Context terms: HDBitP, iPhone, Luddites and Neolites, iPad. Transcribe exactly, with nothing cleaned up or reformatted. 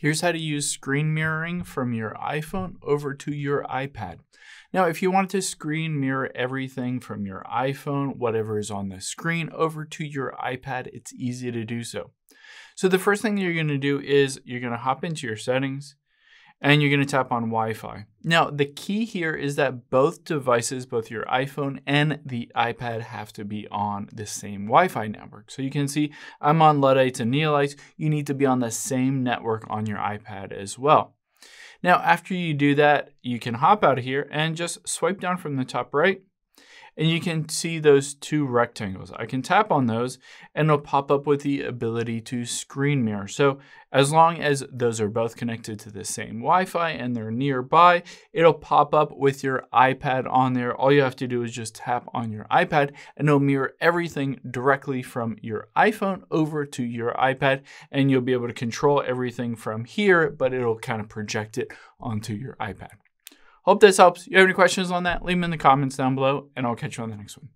Here's how to use screen mirroring from your iPhone over to your iPad. Now, if you wanted to screen mirror everything from your iPhone, whatever is on the screen, over to your iPad, it's easy to do so. So the first thing you're gonna do is you're gonna hop into your settings and you're gonna tap on Wi-Fi. Now, the key here is that both devices, both your iPhone and the iPad, have to be on the same Wi-Fi network. So you can see I'm on Luddites and Neolites. You need to be on the same network on your iPad as well. Now, after you do that, you can hop out of here and just swipe down from the top right, and you can see those two rectangles. I can tap on those and it'll pop up with the ability to screen mirror. So as long as those are both connected to the same Wi-Fi and they're nearby, it'll pop up with your iPad on there. All you have to do is just tap on your iPad and it'll mirror everything directly from your iPhone over to your iPad, and you'll be able to control everything from here, but it'll kind of project it onto your iPad. Hope this helps. If you have any questions on that, leave them in the comments down below, and I'll catch you on the next one.